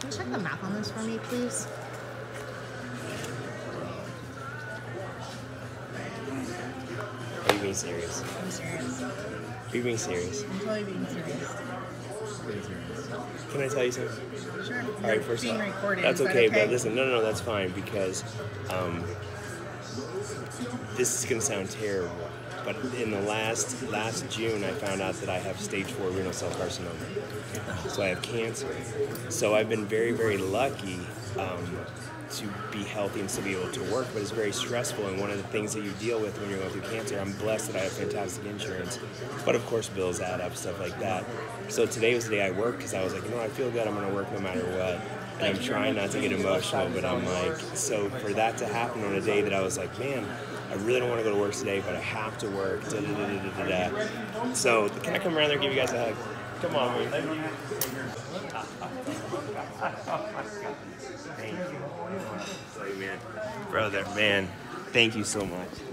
Can you check the map on this for me, please? Are you being serious? I'm serious. Are you being serious? I'm totally being serious. Can I tell you something? Sure. All right, first off, that's okay, but listen, no, that's fine, because this is going to sound terrible, but in the last June, I found out that I have stage 4 renal cell carcinoma, so I have cancer. So I've been very, very lucky to be healthy and to be able to work, but it's very stressful, and one of the things that you deal with when you're going through cancer, I'm blessed that I have fantastic insurance, but of course bills add up, stuff like that. So today was the day I worked, because I was like, you know, I feel good, I'm going to work no matter what. And I'm trying not to get emotional, but I'm like, so for that to happen on a day that I was like, man, I really don't want to go to work today, but I have to work, So can I come around there and give you guys a hug? Come on, man. Thank you. Brother, man, thank you so much.